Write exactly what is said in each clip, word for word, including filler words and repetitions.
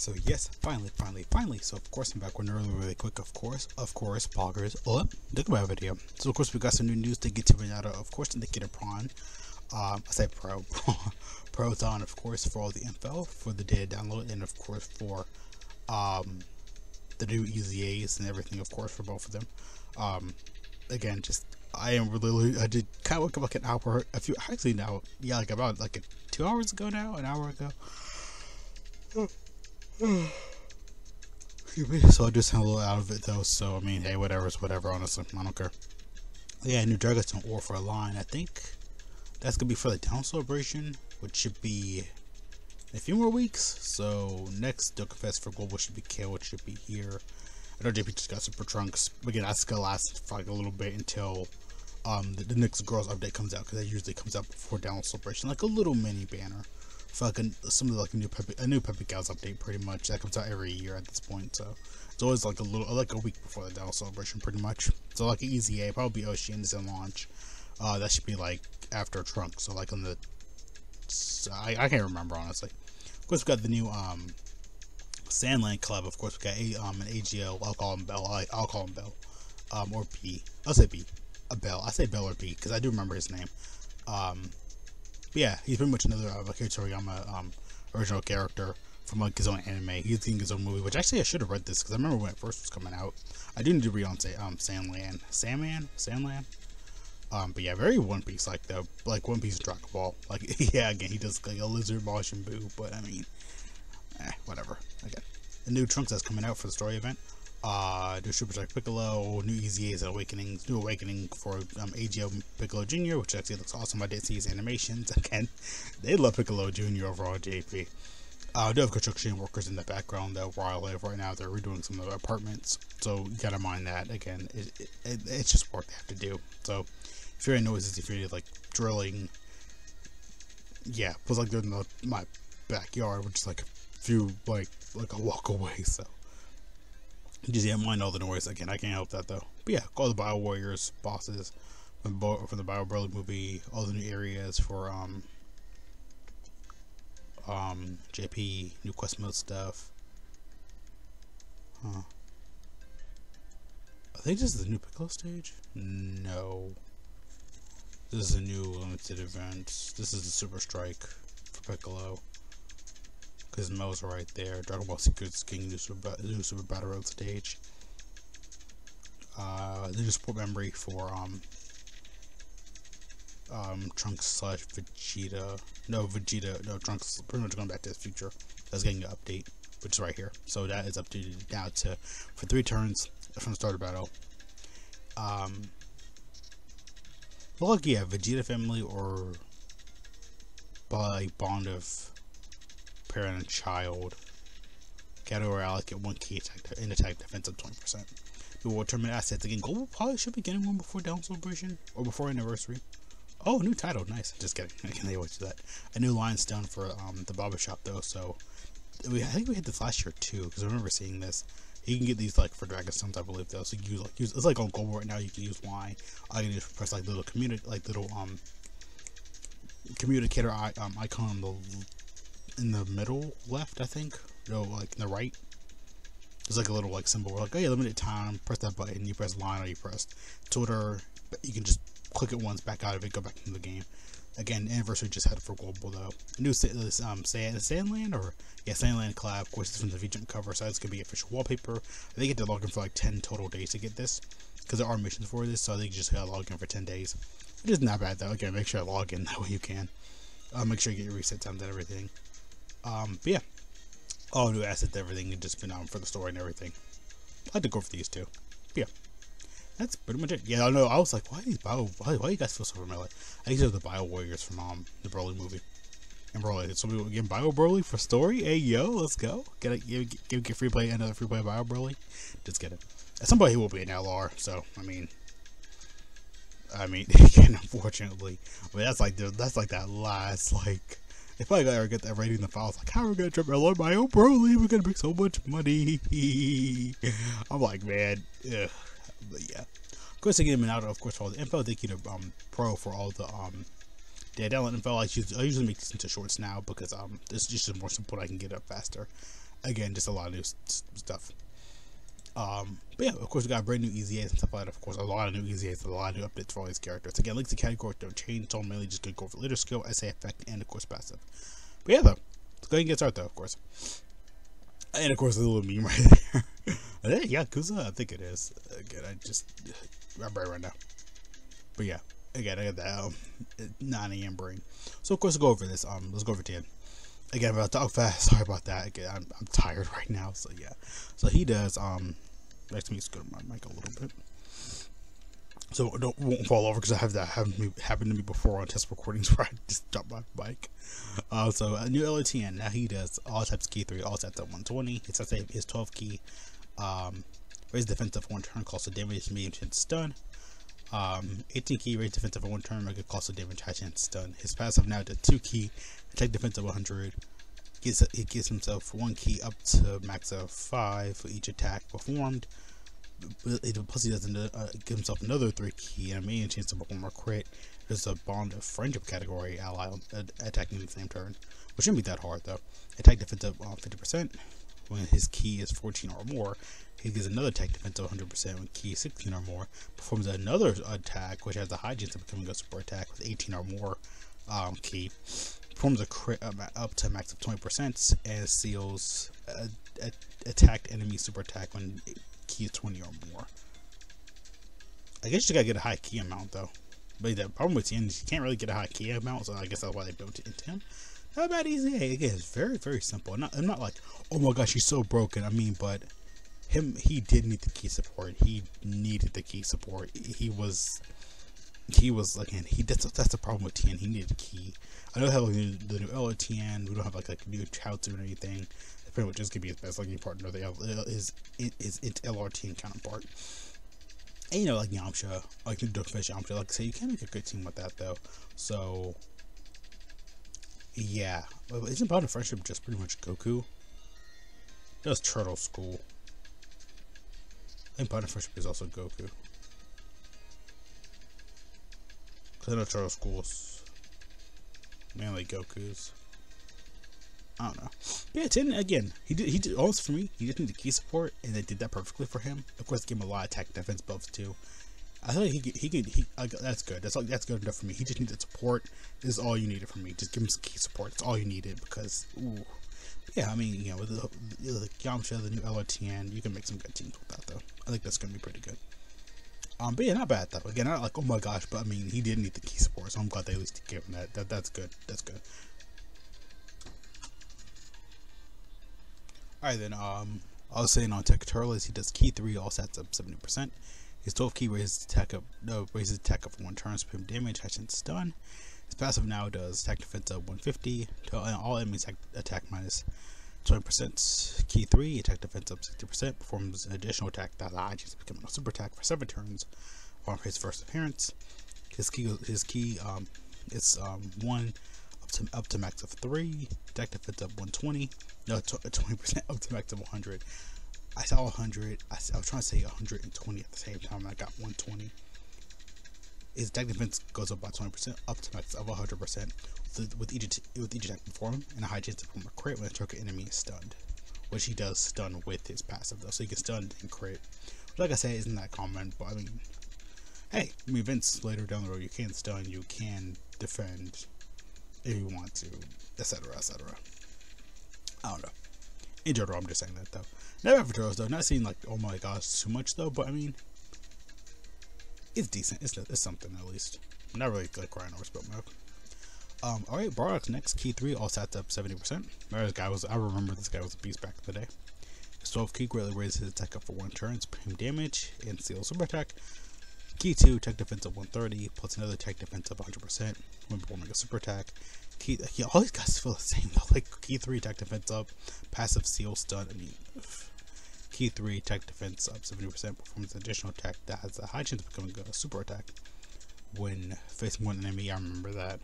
So yes, finally, finally, finally. So of course I'm back with another really quick, of course, of course, poggers, or look at my video. So of course we got some new news to get to right now. Of course, the Kid Prawn, um, I say Pro, Proton, of course, for all the info for the data download, and of course for um the new E Z As and everything, of course, for both of them. Um, again, just. I am really, I did kind of wake up like an hour, a few, actually now, yeah, like about like a, two hours ago now, an hour ago. So I do sound a little out of it though, so I mean, hey, whatever, it's whatever, honestly, I don't care. Yeah, new Dragonstone ore for a line, I think that's going to be for the town celebration, which should be in a few more weeks. So next Doka Fest for Global should be K O, it should be here. I know J P just got Super Trunks, but again, that's gonna last for like a little bit until um, the, the next Girls update comes out, because that usually comes out before Download Celebration, like a little mini banner for like a, some of the, like a new Peppy, a new Peppy Gals update, pretty much. That comes out every year at this point, so it's always like a little, like a week before the Download Celebration, pretty much. So like an E Z A, probably Oceans and launch. Uh, that should be like after Trunks, so like on the, so I, I can't remember honestly. Of course, we got the new um. Sandland Club, of course, we got a, um, an A G L, I'll call him Bell, I, I'll call him Bell, um, or P, I'll say B, a Bell, I say Bell or P, because I do remember his name, um, but yeah, he's pretty much another, uh, Akira Toriyama, um, original character from, like, his own anime. He's doing his own movie, which actually I should have read this, because I remember when it first was coming out. I do need to read on, say, um, Sandland, Sandman, Sandland, um, but yeah, very One Piece, like, the, like, One Piece Dragon Ball, like, yeah, again, he does, like, a lizard, mosh, and boo, but, I mean, eh, whatever. Again, the new Trunks that's coming out for the story event, uh, new Super Strike Piccolo, new E Z As and Awakenings, new Awakening for um, A G O Piccolo Junior, which actually looks awesome. I did see his animations. Again, they love Piccolo Junior overall, J P. Uh, I do have construction workers in the background though, where I live right now. They're redoing some of the apartments, so you gotta mind that. Again, it, it, it, it's just work they have to do. So, if you're in noises, if you're like drilling, yeah, plus like they're in the, my backyard, which is like few like like a walk away, so just yeah, mind all the noise. Again, I can't help that though. But yeah, all the Bio Warriors bosses from, Bo from the Bio Broly movie, all the new areas for um um J P, new quest mode stuff. Huh? I think this is the new Piccolo stage. No, this is a new limited event. This is the Super Strike for Piccolo. Because Mo's right there. Dragon Ball Secret's King, new Super, new Super Battle Road stage. Uh, the new support memory for um, um, Trunks slash Vegeta. No, Vegeta. No, Trunks pretty much going back to his future. That's getting an update, which is right here. So that is updated now to for three turns from the start of battle. Um, well, like, yeah, Vegeta family or by bond of parent and child category allocate one key attack in attack defense of twenty percent. We will determine assets again. Global probably should be getting one before down celebration or before anniversary. Oh, new title, nice. Just kidding. I can't wait to that. A new line's done for um the barber shop though. So we I think we had this last year too, because I remember seeing this. You can get these like for Dragonstones, I believe though. So you use like use it's like on global right now. You can use Y. I can just press like little community like little um communicator I um icon on the in the middle left, I think, no, like in the right. There's like a little like symbol like, oh yeah, limited time, press that button, you press line or you press Twitter, but you can just click it once, back out of it, go back into the game. Again, anniversary just had it for global though. New this um sand Sandland or yeah Sandland collab, of course, is from the V jump cover, so that's gonna be official wallpaper. They get to log in for like ten total days to get this, because there are missions for this, so they just gotta log in for ten days. Which is not bad though. Again, make sure to log in that way you can. Uh, make sure you get your reset times and everything. Um, but yeah, all new assets, everything, and just been on um, for the story and everything. I had to go for these two. But yeah, that's pretty much it. Yeah, I know. I was like, why are these bio? Why, why do you guys feel so familiar? I think these are the Bio Warriors from um the Broly movie. And Broly, so we get Bio Broly for story. Hey yo, let's go. Get a give give get free play another free play Bio Broly. Just get it. At some point he will be an L R. So I mean, I mean, again, unfortunately, but I mean, that's like that's like that last like. They probably gotta get that rating in the files. Like, how are we gonna trip L R Bio Broly? We're gonna make so much money. I'm like, man, ugh. But yeah. Of course, they get him out. Of course, for all the info. Thank you to um Pro for all the um data download info. I usually, I usually make this into shorts now because um this is just more support I can get up faster. again, just a lot of new stuff. Um, but yeah, of course, we got brand new E Z As and stuff like that. Of course, a lot of new E Z As, a lot of new updates for all these characters. Again, links to categories don't change, so I'm mainly just going to go for leader skill, essay effect, and of course, passive. But yeah, though, let's go ahead and get started, though, of course. And of course, there's a little meme right there. Is it Yakuza? I think it is. Again, I just remember it right now. But yeah, again, I got that um, nine A M brain. So, of course, we'll go over this. Um, let's go over ten. Again, about Doka Fest. Sorry about that. Again, I'm, I'm tired right now. So yeah. So he does. Um, let me scoot my mic a little bit. So don't won't fall over because I have that happened happen to me before on test recordings where I just dropped my mic. Uh, so a new L R T N. Now he does all types key three, all types at one twenty. His S A is twelve key. Um, raise defensive one turn, cost of damage, medium chance stun. Um, eighteen key, raise defensive one turn, regular cost of damage, high chance stun. His passive now to two key. Attack defense of one hundred. Gets, he gives himself one key up to max of five for each attack performed. Plus he does another, uh, give himself another three key and a million chance to perform a crit. There's a bond of friendship category ally uh, attacking the same turn, which shouldn't be that hard though. Attack defense of uh, fifty percent when his key is fourteen or more. He gives another attack defense of one hundred percent when key is sixteen or more. Performs another attack which has a high chance of becoming a super attack with eighteen or more um, key. Performs a crit up to a max of twenty percent and seals a, a, attacked enemy super attack when key is twenty or more. I guess you gotta get a high key amount though. But the problem with Tien is you can't really get a high key amount, so I guess that's why they built it into him. Not bad easy. Again, it's very, very simple. I'm not, I'm not like, oh my gosh, he's so broken. I mean, but him, he did need the key support. He needed the key support. He was... He was like, and he that's that's the problem with Tien. He needed a key. I don't have like the new L R Tien. We don't have like like new Chaozu or anything. It's pretty much just gonna be his best lucky partner. The L is it is its L R Tien counterpart. And you know like Yamcha, like the Doka Fest Yamcha. Like I say, you can make a good team with that though. So yeah, but isn't Bond of Friendship just pretty much Goku? That's Turtle School. And Bond of Friendship is also Goku. Because I know Turtle School's mainly Goku's. I don't know. But yeah, Tien, again, he did, he did, also for me, he did need the key support, and they did that perfectly for him. Of course, they gave him a lot of attack defense buffs too. I feel like he could, he could, he, uh, that's good. That's all, that's good enough for me. He just needed support. This is all you needed from me. Just give him some key support. That's all you needed because, ooh. But yeah, I mean, you know, with the, the Yamcha, the new L R T N, you can make some good teams with that though. I think that's going to be pretty good. Um, but yeah, not bad though. Again, not like oh my gosh, but I mean, he did need the key support, so I'm glad they at least gave him that. That that's good. That's good. All right then. Um, I was saying on Tech Turtle is he does key three, all stats up seventy percent. His twelve key raises attack up no raises attack up one turn, spam damage, action stun. His passive now does attack defense up one fifty to all enemies attack, attack minus twenty percent. Key three, attack defense up sixty percent. Performs an additional attack that allows him to become a super attack for seven turns on his first appearance. His key, his key, um, it's um one up to up to max of three. Attack defense up one twenty. No, twenty percent up to max of one hundred. I saw a hundred. I, I was trying to say one hundred and twenty at the same time. And I got one twenty. His attack defense goes up by twenty percent, up to max of one hundred percent, with each with each attack performed, and a high chance to perform a crit when a target enemy is stunned, which he does stun with his passive though, so he gets stunned and crit. Which, like I said, isn't that common, but I mean, hey, I mean, events later down the road, you can stun, you can defend, if you want to, et cetera, et cetera. I don't know. In general, I'm just saying that though. Never for Turtles though. Not seeing like oh my gosh too much though, but I mean. It's decent. It's, it's something at least. I'm not really like crying over spilt milk. Um, alright, Bardock's next. Key three, all stats up seventy percent. This guy was, I remember this guy was a beast back in the day. His twelve key greatly raises his attack up for one turn, supreme damage, and seals super attack. Key two, attack defense of one thirty, plus another attack defense of one hundred percent when performing a super attack. Key, yeah, all these guys feel the same though. Like, key three, attack defense up, passive seal stun, I mean. Key three, attack defense up seventy percent, performs an additional attack that has a high chance of becoming a super attack when facing one enemy. I remember that.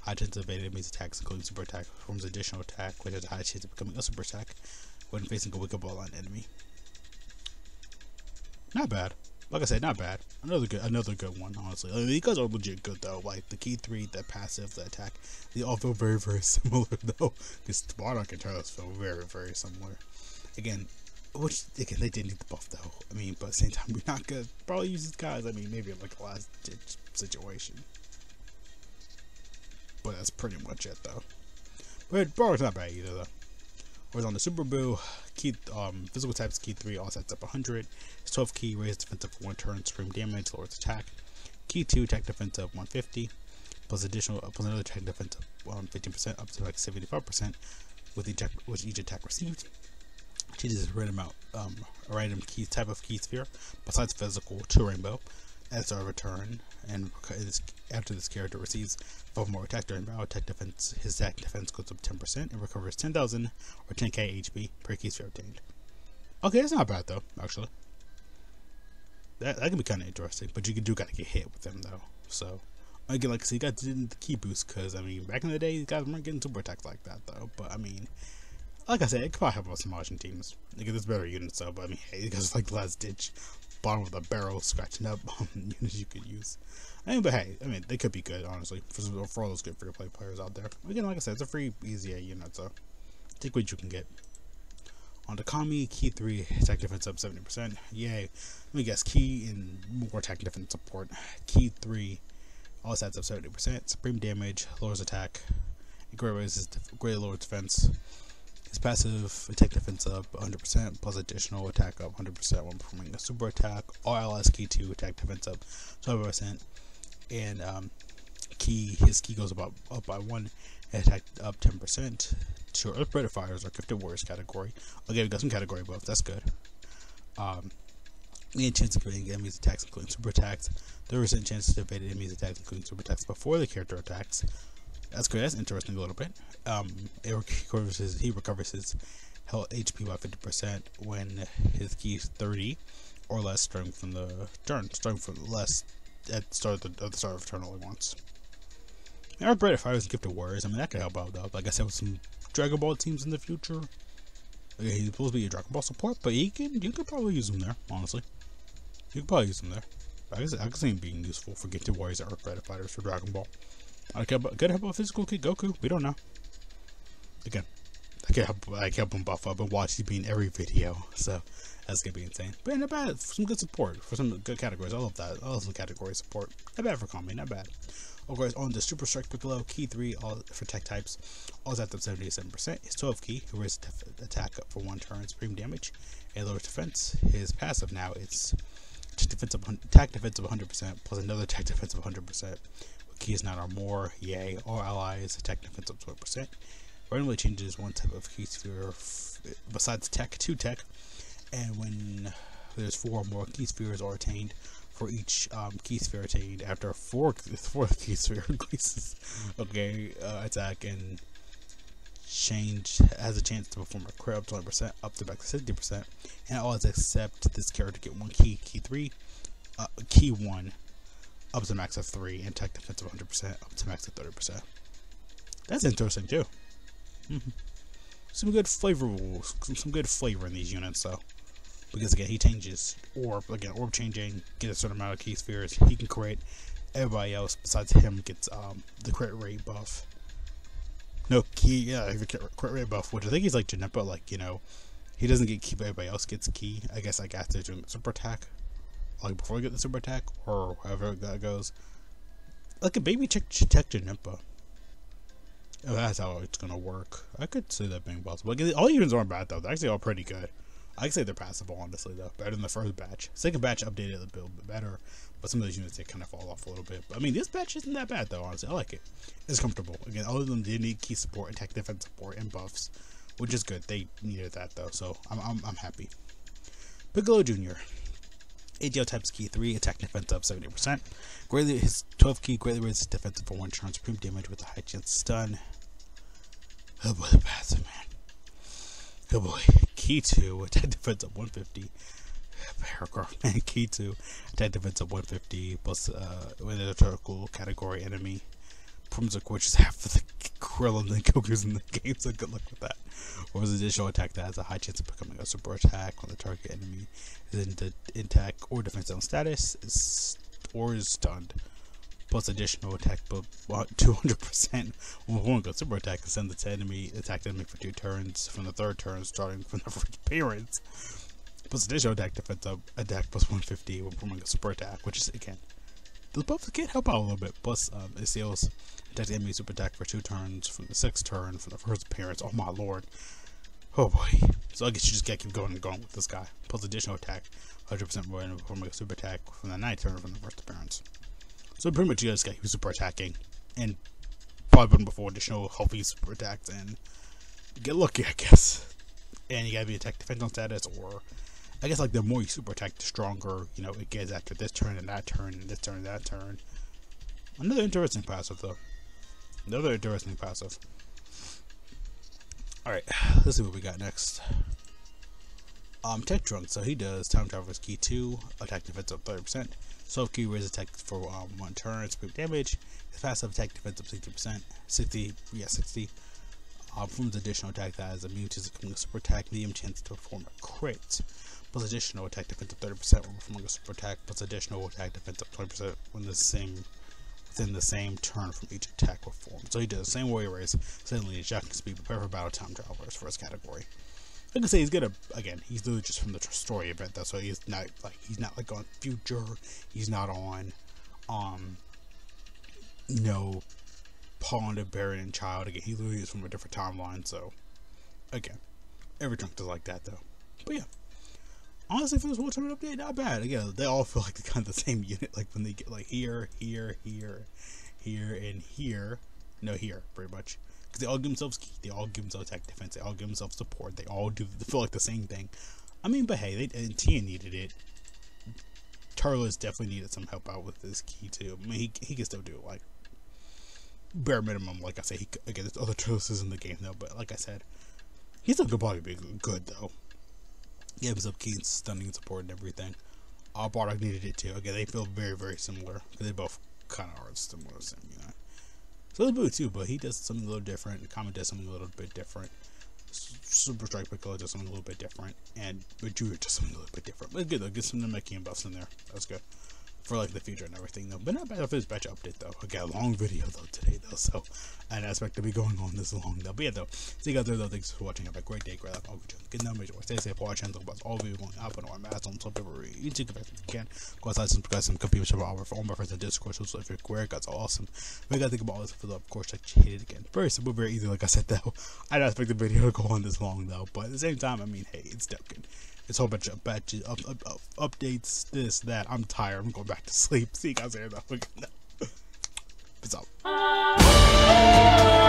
High chance of enemies attacks, including super attack, performs an additional attack which has a high chance of becoming a super attack when facing a weaker ball on enemy. Not bad. Like I said, not bad. Another good, another good one. Honestly, I mean, these guys are legit good though. Like the key three, the passive, the attack, they all feel very, very similar though. Because Bardock and Turtles feel very, very similar. Again, which again they did need the buff though. I mean, but at the same time, we're not gonna probably use these guys. I mean, maybe in like a last ditch situation. But that's pretty much it though. But Bardock's not bad either though. Whereas on the Super Boo, key um physical types key three all sets up one hundred. His twelve key raises defensive for one turn, scream damage, lowers attack. Key two attack defensive one hundred fifty, plus additional uh, plus another attack defensive um fifteen percent up to like seventy-five percent with each attack, with each attack received. Changes a random amount um a random key type of key sphere besides physical to rainbow at the return, and after this character receives five more attack during battle, attack defense, his attack defense goes up ten percent and recovers ten thousand or ten K H P per key sphere obtained. Okay, that's not bad though, actually. That, that can be kind of interesting, but you do gotta get hit with them though. So, again, like I said, you guys didn't the key boost because, I mean, back in the day, these guys weren't getting super attacks like that though, but I mean, like I said, it could probably help out some Majin teams. Like, there's better units though, but I mean, hey, you guys are like last ditch. Bottom of the barrel scratching up on units you could use. I mean, but hey, I mean, they could be good, honestly, for, for all those good free to play players out there. Again, like I said, it's a free, easy unit, so take what you can get. On the Kami, key three, attack defense up seventy percent. Yay. Let me guess, key and more attack defense support. Key three, all stats up seventy percent. Supreme damage, lowers attack, and great raises, great lower defense. His passive attack defense up one hundred percent plus additional attack up one hundred percent when performing a super attack. All allies key two attack defense up twelve percent, and um, key his key goes up up by one and attack up ten percent. To Earth Red Fighters or Gifted Warriors category. Okay, we got some category buff. That's good. Um, and chance of evading enemies attacks including super attacks. thirty percent chance to evade enemies attacks including super attacks before the character attacks. That's good. That's interesting a little bit. Um, it recovers his, he recovers his health H P by fifty percent when his key is thirty or less starting from the turn, starting from the less at the start of the, at the start of the turn only once. Now, Earth Red Fighters, Gifted Warriors, I mean, that could help out though. Like I said, with some Dragon Ball teams in the future. Okay, he's supposed to be a Dragon Ball support, but he can, you could probably use him there, honestly. You could probably use him there. I guess I can see him being useful for Gifted Warriors and Earth Red Fighters for Dragon Ball. I could help out physical kid Goku. We don't know. Again, I could help. I could help him buff up and watch. He's be in every video, so that's gonna be insane. But not bad. Some good support for some good categories. I love that. I love the category support. Not bad for Kami. Not bad. Of course, on the Super Strike Piccolo, key three all for tech types, all sets up seventy-seven percent. His twelve key, who raises attack up for one turn, supreme damage, and lowers defense. His passive now is defense of attack defense of one hundred percent plus another attack defense of one hundred percent. Key is nine or more, yay. All allies, attack defense up twelve percent. Randomly changes one type of key sphere besides tech to tech, and when there's four or more key spheres are attained, for each um, key sphere attained after four, four key sphere increases, okay, uh, attack and change has a chance to perform a crit up twenty percent, up to back to sixty percent, and all is except this character get one key, key three, uh, key one. Up to max of three and tech defense of one hundred percent up to max of thirty percent. That's interesting too. Mm-hmm. Some good flavorful, some good flavor in these units though, because again he changes orb, again orb changing, get a certain amount of key spheres. He can create. Everybody else besides him gets um the crit rate buff. No key, yeah, crit rate buff, which I think he's like Janepa, like you know, he doesn't get key, but everybody else gets key. I guess like after doing super attack. Like before we get the super attack or however that goes, like a baby tech tech Janepa. Oh, that's how it's gonna work. I could see that being possible. Like, all units aren't bad though; they're actually all pretty good. I can say they're passable, honestly though. Better than the first batch. Second batch updated a little bit better, but some of those units they kind of fall off a little bit. But I mean, this batch isn't that bad though. Honestly, I like it. It's comfortable. Again, all of them did need key support, attack defense support, and buffs, which is good. They needed that though, so I'm I'm, I'm happy. Piccolo Junior A G L types key three, attack defense up seventy percent. Greatly, his twelve key greatly raises defense for one turn, supreme damage with a high chance to stun. Oh boy, the passive, man. Oh boy. Key two, attack defense up one hundred fifty. Paragraph, man. Key two, attack defense up one hundred fifty, plus uh, with a turtle category enemy. Performs a which is half of the relevant than Goku's in the game, so good luck with that. Or is an additional attack that has a high chance of becoming a super attack when the target enemy is in the attack or defense zone status, is, or is stunned. Plus additional attack, but two hundred percent will one go super attack and send the enemy attack the enemy for two turns from the third turn, starting from the first appearance. Plus additional attack defense up attack plus one fifty will perform a super attack, which is again. Those buffs can help out a little bit. Plus, um, it seals attack the enemy super attack for two turns from the sixth turn from the first appearance. Oh my lord! Oh boy! So I guess you just gotta keep going and going with this guy. Plus additional attack, one hundred percent more and perform a super attack from the ninth turn from the first appearance. So pretty much you guys got he was super attacking and probably before additional healthy super attacks and get lucky I guess. And you gotta be attack defense on status or I guess like the more you super attack the stronger, you know, it gets after this turn and that turn and this turn and that turn. Another interesting passive though. Another interesting passive. Alright, let's see what we got next. Um, Tech Drunk, so he does Time Travelers Key two, attack defense up thirty percent, soft key raise attack for um, one turn, speed damage, his passive attack defense up sixty percent, sixty, yeah sixty, um, performs additional attack that is immune to becoming a super attack, medium chance to perform a crit, plus additional attack defense up thirty percent when performing a super attack, plus additional attack defense up twenty percent when the same, within the same turn from each attack performed. So he does the same warrior race, suddenly shocking speed, prepare for battle, Time Travelers, first category. Like I say, he's gonna again. He's literally just from the story event, though, so he's not like he's not like on future. He's not on, um, you know, Pond and Baron and Child again. He literally is from a different timeline, so again, every drunk is like that though. But yeah, honestly, for this whole tournament update, not bad. Again, they all feel like the kind of the same unit. Like when they get like here, here, here, here, and here. No, here, pretty much. They all give themselves key, they all give themselves attack defense, they all give themselves support, they all do they feel like the same thing. I mean, but hey, they, and Tia needed it. Turles definitely needed some help out with this key too. I mean, he, he can still do it, like, bare minimum, like I say, he, again, there's other Turles in the game though, but like I said, he's still could probably be good though. He gave himself key and stunning support and everything. All Bardock needed it too. Again, they feel very, very similar, because they both kind of are similar, you know. So Boo too, but he does something a little different. Kami does something a little bit different. Super Strike Piccolo does something a little bit different, and Vegeta does something a little bit different. But good though, get some Namekian buffs in there. That's good for like the future and everything though. But not bad for this batch update though. I got a long video though today though, so I didn't expect to be going on this long though. But yeah though, see you guys there though. Thanks for watching. Have a great day, great life, all good joy, good numbers. Stay safe, watch and talk about all videos going up and on my mask on top every YouTube if you can. Go outside, subscribe, some computer shop hour for all my friends on Discord. So if you're queer, guys, awesome. But you guys think about all this for the of course I hit it again. Very simple, very easy. Like I said though, I didn't expect the video to go on this long though. But at the same time, I mean, hey, it's still good. It's a whole bunch of batches, up, up, up, updates, this, that. I'm tired. I'm going back to sleep. See you guys later. Though. Peace out.